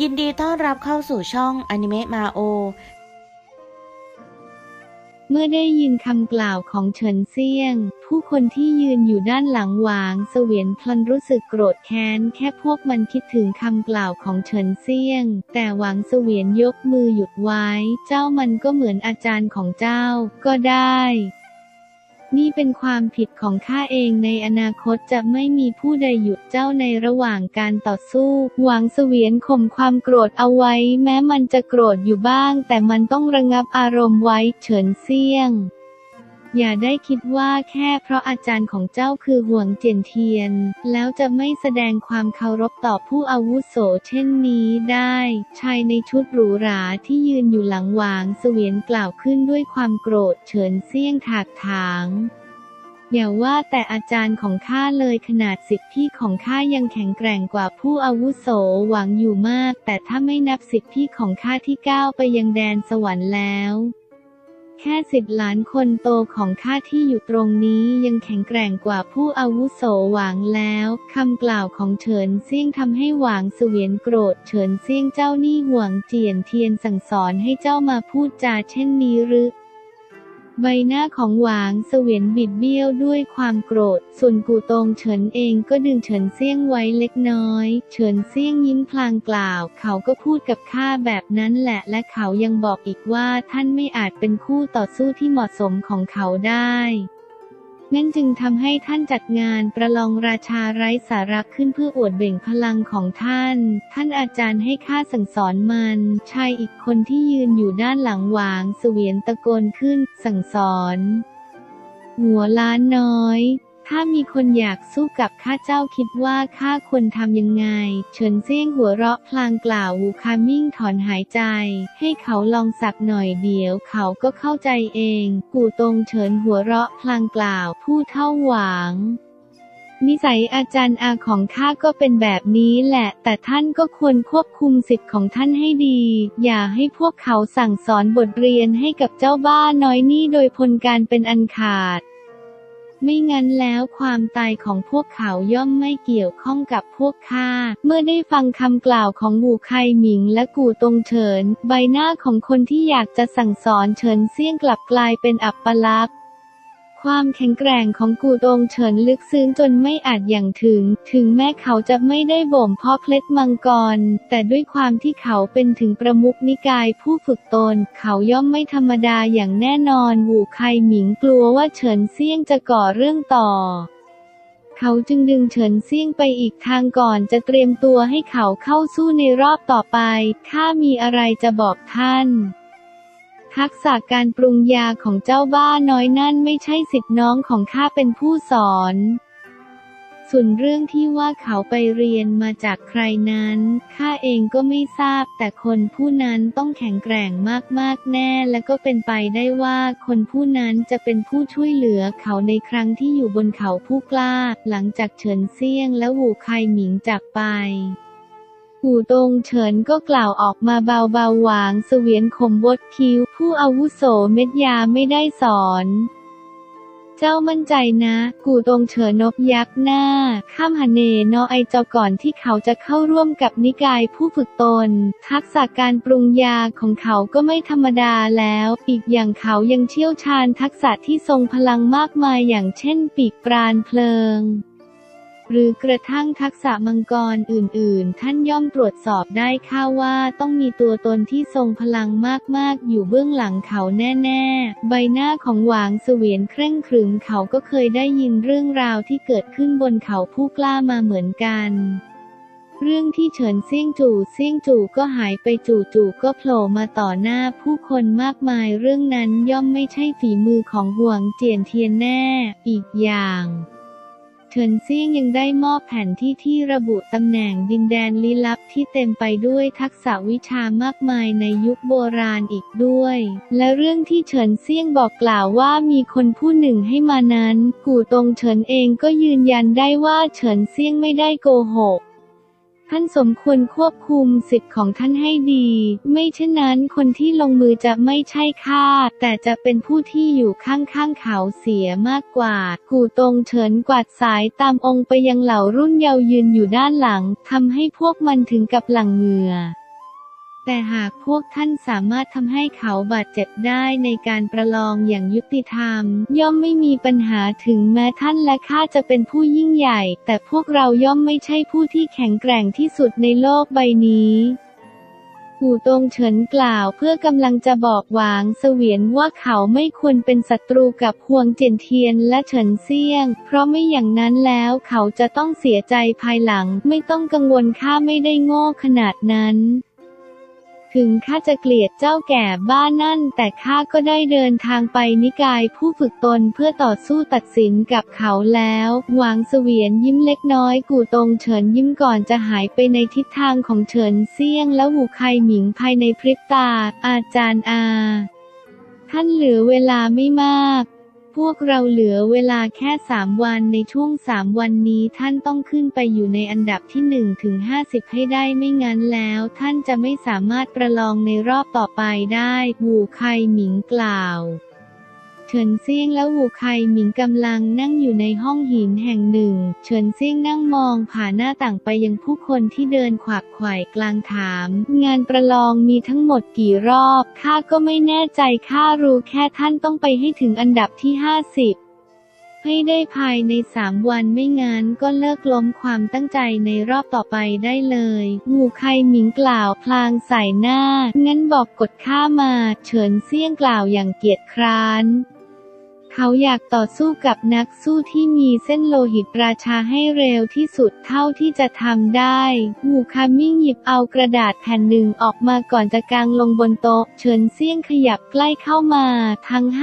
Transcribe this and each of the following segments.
ยินดีต้อนรับเข้าสู่ช่องอนิเมะมาโอเมื่อได้ยินคำกล่าวของเฉินเซี่ยงผู้คนที่ยืนอยู่ด้านหลังหวางเสวียนพลันรู้สึกโกรธแค้นแค่พวกมันคิดถึงคำกล่าวของเฉินเซี่ยงแต่หวางเสวียนยกมือหยุดไว้เจ้ามันก็เหมือนอาจารย์ของเจ้าก็ได้นี่เป็นความผิดของข้าเองในอนาคตจะไม่มีผู้ใดหยุดเจ้าในระหว่างการต่อสู้หวางเสวียนข่มความโกรธเอาไว้แม้มันจะโกรธอยู่บ้างแต่มันต้องระงับอารมณ์ไว้เฉินเซี่ยงอย่าได้คิดว่าแค่เพราะอาจารย์ของเจ้าคือหวงเจียนเทียนแล้วจะไม่แสดงความเคารพต่อผู้อาวุโสเช่นนี้ได้ชายในชุดหรูหราที่ยืนอยู่หลังหวางเสวียนกล่าวขึ้นด้วยความโกรธเฉินเซี่ยงถากถางอย่าว่าแต่อาจารย์ของข้าเลยขนาดสิทธิ์พี่ของข้ายังแข็งแกร่งกว่าผู้อาวุโสหวังอยู่มากแต่ถ้าไม่นับสิทธิ์พี่ของข้าที่ก้าวไปยังแดนสวรรค์แล้วแค่สิทธิ์หลานคนโตของข้าที่อยู่ตรงนี้ยังแข็งแกร่งกว่าผู้อาวุโสหวางแล้วคำกล่าวของเฉินเซี่ยงทำให้หวางเสวียนโกรธเฉินเซี่ยงเจ้านี่หวงเจียนเทียนสั่งสอนให้เจ้ามาพูดจาเช่นนี้หรือใบหน้าของหวางเสวียนบิดเบี้ยวด้วยความโกรธส่วนกูตงเฉินเองก็ดึงเฉินเซี่ยงไว้เล็กน้อยเฉินเซี่ยงยิ้มพลางกล่าวเขาก็พูดกับข้าแบบนั้นแหละและเขายังบอกอีกว่าท่านไม่อาจเป็นคู่ต่อสู้ที่เหมาะสมของเขาได้นั่นจึงทำให้ท่านจัดงานประลองราชาไร้สาระขึ้นเพื่ออวดเบ่งพลังของท่านท่านอาจารย์ให้ข้าสั่งสอนมันชายอีกคนที่ยืนอยู่ด้านหลังหวางเสวียนตะโกนขึ้นสั่งสอนหัวล้านน้อยถ้ามีคนอยากสู้กับข้าเจ้าคิดว่าข้าควรทำยังไงเฉินเซี่ยงหัวเราะพลางกล่าววูคามิ่งถอนหายใจให้เขาลองสักหน่อยเดี๋ยวเขาก็เข้าใจเองกูตงเฉินหัวเราะพลางกล่าวผู้เท่าหวางนิสัยอาจารย์อาของข้าก็เป็นแบบนี้แหละแต่ท่านก็ควรควบคุมสิทธิ์ของท่านให้ดีอย่าให้พวกเขาสั่งสอนบทเรียนให้กับเจ้าบ้าน้อยนี่โดยพลการเป็นอันขาดไม่งั้นแล้วความตายของพวกเขาย่อมไม่เกี่ยวข้องกับพวกข้าเมื่อได้ฟังคำกล่าวของหมู่ไคหมิงและกูตงเฉินใบหน้าของคนที่อยากจะสั่งสอนเฉินเซี่ยงกลับกลายเป็นอัปลักษณ์ความแข็งแกร่งของกูตงเฉินลึกซึ้งจนไม่อาจอย่างถึงแม้เขาจะไม่ได้บ่มเพาะเพชรมังกรแต่ด้วยความที่เขาเป็นถึงประมุขนิกายผู้ฝึกตนเขาย่อมไม่ธรรมดาอย่างแน่นอนหูไคหมิงกลัวว่าเฉินเซี่ยงจะก่อเรื่องต่อเขาจึงดึงเฉินเซี่ยงไปอีกทางก่อนจะเตรียมตัวให้เขาเข้าสู้ในรอบต่อไปข้ามีอะไรจะบอกท่านทักษะการปรุงยาของเจ้าบ้าน้อยนั่นไม่ใช่สิทธิ์น้องของข้าเป็นผู้สอนส่วนเรื่องที่ว่าเขาไปเรียนมาจากใครนั้นข้าเองก็ไม่ทราบแต่คนผู้นั้นต้องแข็งแกร่งมากๆแน่และก็เป็นไปได้ว่าคนผู้นั้นจะเป็นผู้ช่วยเหลือเขาในครั้งที่อยู่บนเขาผู้กล้าหลังจากเฉินเซี่ยงและหูไคหมิงจากไปกูตงเฉินก็กล่าวออกมาเบาๆหวางเสวียนขมวดคิ้วผู้อาวุโสเม็ดยาไม่ได้สอนเจ้ามั่นใจนะกูตงเฉินนบยักหน้าข้ามหเนนอไอเจ้าก่อนที่เขาจะเข้าร่วมกับนิกายผู้ฝึกตนทักษะการปรุงยาของเขาก็ไม่ธรรมดาแล้วอีกอย่างเขายังเชี่ยวชาญทักษะที่ทรงพลังมากมายอย่างเช่นปีกปราณเพลิงหรือกระทั่งทักษะมังกรอื่นๆท่านย่อมตรวจสอบได้ข้าว่าต้องมีตัวตนที่ทรงพลังมากๆอยู่เบื้องหลังเขาแน่ๆใบหน้าของหวางเสวียนเคร่งขรึมเขาก็เคยได้ยินเรื่องราวที่เกิดขึ้นบนเขาผู้กล้ามาเหมือนกันเรื่องที่เฉินเซี่ยงจู่ก็หายไปจู่ๆก็โผล่มาต่อหน้าผู้คนมากมายเรื่องนั้นย่อมไม่ใช่ฝีมือของหวงเจียนเทียนแน่อีกอย่างเฉินเซี่ยงยังได้มอบแผนที่ที่ระบุตำแหน่งดินแดนลี้ลับที่เต็มไปด้วยทักษะวิชามากมายในยุคโบราณอีกด้วยและเรื่องที่เฉินเซี่ยงบอกกล่าวว่ามีคนผู้หนึ่งให้มานั้นกูตงเฉินเองก็ยืนยันได้ว่าเฉินเซี่ยงไม่ได้โกหก ท่านสมควรควบคุมสิทธิ์ของท่านให้ดีไม่เช่นนั้นคนที่ลงมือจะไม่ใช่ข้าแต่จะเป็นผู้ที่อยู่ข้างๆเขาเสียมากกว่ากู่ตงเฉินกวาดสายตามองไปยังเหล่ารุ่นเยาว์ยืนอยู่ด้านหลังทำให้พวกมันถึงกับหลั่งเหงื่อแต่หากพวกท่านสามารถทำให้เขาบาดเจ็บได้ในการประลองอย่างยุติธรรมย่อมไม่มีปัญหาถึงแม้ท่านและข้าจะเป็นผู้ยิ่งใหญ่แต่พวกเราย่อมไม่ใช่ผู้ที่แข็งแกร่งที่สุดในโลกใบนี้กู่ตงเฉินกล่าวเพื่อกำลังจะบอกหวางเสวียนว่าเขาไม่ควรเป็นศัตรูกับฮวงเจียนเทียนและเฉินเซี่ยงเพราะไม่อย่างนั้นแล้วเขาจะต้องเสียใจภายหลังไม่ต้องกังวลข้าไม่ได้โง่ขนาดนั้นถึงข้าจะเกลียดเจ้าแก่บ้านั่นแต่ข้าก็ได้เดินทางไปนิกายผู้ฝึกตนเพื่อต่อสู้ตัดสินกับเขาแล้วหวางเสวียนยิ้มเล็กน้อยกู่ตงเฉินยิ้มก่อนจะหายไปในทิศทางของเฉินเซี่ยงและหูไคหมิงภายในพริบตาอาจารย์อาท่านเหลือเวลาไม่มากพวกเราเหลือเวลาแค่3 วันในช่วง3 วันนี้ท่านต้องขึ้นไปอยู่ในอันดับที่1 ถึง 50ให้ได้ไม่งั้นแล้วท่านจะไม่สามารถประลองในรอบต่อไปได้หูไคหมิงกล่าวเฉินเซี่ยงและหูไคหมิงกำลังนั่งอยู่ในห้องหินแห่งหนึ่งเฉินเซี่ยงนั่งมองผ่านหน้าต่างไปยังผู้คนที่เดินขวักไขว่กลางถามงานประลองมีทั้งหมดกี่รอบข้าก็ไม่แน่ใจข้ารู้แค่ท่านต้องไปให้ถึงอันดับที่50ให้ได้ภายใน3 วันไม่งั้นก็เลิกล้มความตั้งใจในรอบต่อไปได้เลยหูไคหมิงกล่าวพลางใส่หน้างั้นบอกกฎข้ามาเฉินเซี่ยงกล่าวอย่างเกียจคร้านเขาอยากต่อสู้กับนักสู้ที่มีเส้นโลหิตราชาให้เร็วที่สุดเท่าที่จะทำได้หูคามิ่งหยิบเอากระดาษแผ่นหนึ่งออกมาก่อนจะกางลงบนโต๊ะเฉินเซี่ยงขยับใกล้เข้ามาทั้ง50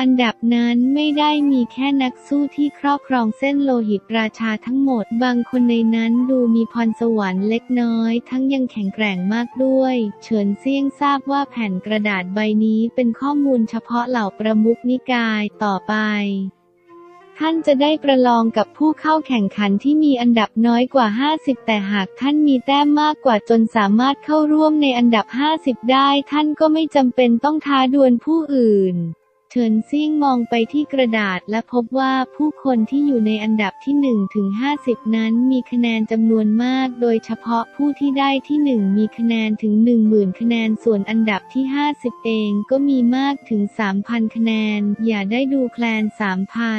อันดับนั้นไม่ได้มีแค่นักสู้ที่ครอบครองเส้นโลหิตราชาทั้งหมดบางคนในนั้นดูมีพรสวรรค์เล็กน้อยทั้งยังแข็งแกร่งมากด้วยเฉินเซี่ยงทราบว่าแผ่นกระดาษใบนี้เป็นข้อมูลเฉพาะเหล่าประมุขนิกายต่อไปท่านจะได้ประลองกับผู้เข้าแข่งขันที่มีอันดับน้อยกว่า50แต่หากท่านมีแต้มมากกว่าจนสามารถเข้าร่วมในอันดับ50ได้ท่านก็ไม่จำเป็นต้องท้าดวลผู้อื่นเฉินเซี่ยงมองไปที่กระดาษและพบว่าผู้คนที่อยู่ในอันดับที่1 ถึง 50นั้นมีคะแนนจำนวนมากโดยเฉพาะผู้ที่ได้ที่1มีคะแนนถึง 10,000 คะแนนส่วนอันดับที่50เองก็มีมากถึง 3,000 คะแนนอย่าได้ดูแคลน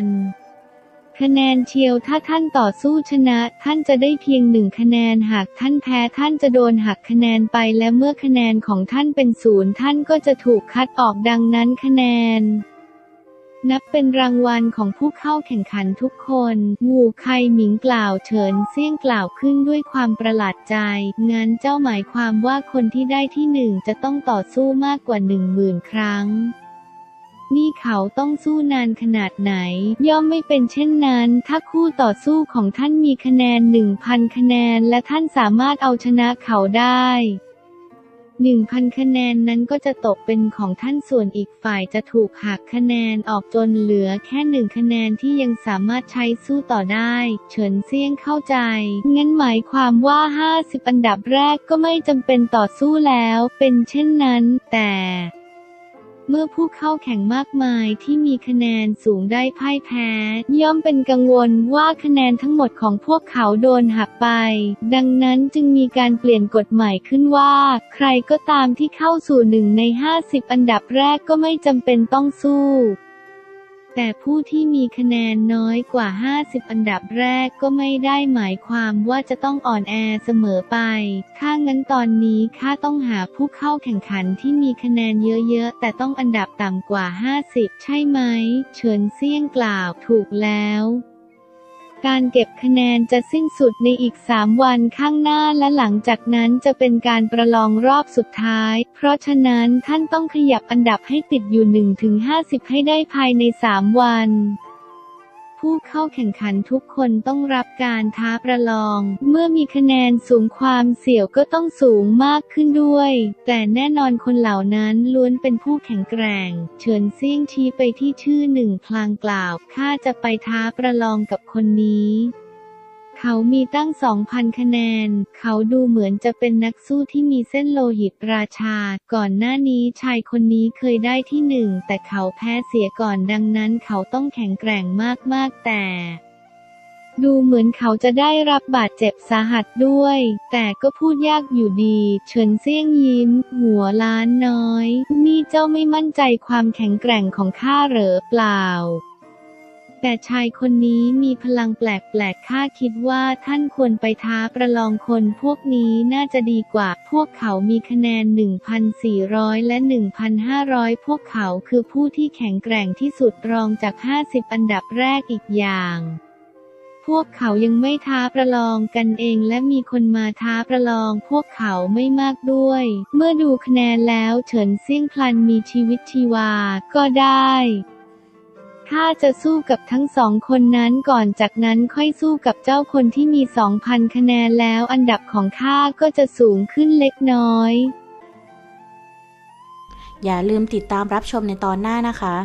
3,000คะแนนเชียวถ้าท่านต่อสู้ชนะท่านจะได้เพียง1 คะแนนหากท่านแพ้ท่านจะโดนหักคะแนนไปและเมื่อคะแนนของท่านเป็น0ท่านก็จะถูกคัดออกดังนั้นคะแนนนับเป็นรางวัลของผู้เข้าแข่งขันทุกคนหูไคหมิงกล่าวเฉินเซี่ยงกล่าวขึ้นด้วยความประหลาดใจงั้นเจ้าหมายความว่าคนที่ได้ที่1จะต้องต่อสู้มากกว่า 10,000 ครั้งนี่เขาต้องสู้นานขนาดไหนย่อมไม่เป็นเช่นนั้นถ้าคู่ต่อสู้ของท่านมีคะแนน 1,000 คะแนนและท่านสามารถเอาชนะเขาได้ 1,000 คะแนนนั้นก็จะตกเป็นของท่านส่วนอีกฝ่ายจะถูกหักคะแนนออกจนเหลือแค่1 คะแนนที่ยังสามารถใช้สู้ต่อได้เฉินเซี่ยงเข้าใจงั้นหมายความว่า50อันดับแรกก็ไม่จำเป็นต่อสู้แล้วเป็นเช่นนั้นแต่เมื่อผู้เข้าแข่งมากมายที่มีคะแนนสูงได้พ่ายแพ้ย่อมเป็นกังวลว่าคะแนนทั้งหมดของพวกเขาโดนหักไปดังนั้นจึงมีการเปลี่ยนกฎใหม่ขึ้นว่าใครก็ตามที่เข้าสู่1 ใน 50อันดับแรกก็ไม่จำเป็นต้องสู้แต่ผู้ที่มีคะแนนน้อยกว่า50อันดับแรกก็ไม่ได้หมายความว่าจะต้องอ่อนแอเสมอไปถ้างั้นตอนนี้ข้าต้องหาผู้เข้าแข่งขันที่มีคะแนนเยอะๆแต่ต้องอันดับต่ำกว่า50ใช่ไหมเฉินเซี่ยงกล่าวถูกแล้วการเก็บคะแนนจะสิ้นสุดในอีก3 วันข้างหน้าและหลังจากนั้นจะเป็นการประลองรอบสุดท้ายเพราะฉะนั้นท่านต้องขยับอันดับให้ติดอยู่1 ถึง 50ให้ได้ภายใน3 วันผู้เข้าแข่งขันทุกคนต้องรับการท้าประลองเมื่อมีคะแนนสูงความเสี่ยงก็ต้องสูงมากขึ้นด้วยแต่แน่นอนคนเหล่านั้นล้วนเป็นผู้แข็งแกร่งเฉินเซี่ยงชี้ไปที่ชื่อหนึ่งพลางกล่าวข้าจะไปท้าประลองกับคนนี้ เขามีตั้ง 2,000 คะแนนเขาดูเหมือนจะเป็นนักสู้ที่มีเส้นโลหิตราชาก่อนหน้านี้ชายคนนี้เคยได้ที่หนึ่งแต่เขาแพ้เสียก่อนดังนั้นเขาต้องแข็งแกร่งมากๆแต่ดูเหมือนเขาจะได้รับบาดเจ็บสาหัสด้วยแต่ก็พูดยากอยู่ดีเฉินเซี่ยงยิ้มหัวล้านน้อยนี่เจ้าไม่มั่นใจความแข็งแกร่งของข้าเหรอเปล่าแต่ชายคนนี้มีพลังแปลกๆข้าคิดว่าท่านควรไปท้าประลองคนพวกนี้น่าจะดีกว่าพวกเขามีคะแนน 1,400 และ 1,500 พวกเขาคือผู้ที่แข็งแกร่งที่สุดรองจาก 50 อันดับแรกอีกอย่างพวกเขายังไม่ท้าประลองกันเองและมีคนมาท้าประลองพวกเขาไม่มากด้วยเมื่อดูคะแนนแล้วเฉินเซี่ยงพลันมีชีวิตชีวาก็ได้ข้าจะสู้กับทั้งสองคนนั้นก่อนจากนั้นค่อยสู้กับเจ้าคนที่มี 2,000 คะแนนแล้วอันดับของข้าก็จะสูงขึ้นเล็กน้อยอย่าลืมติดตามรับชมในตอนหน้านะคะ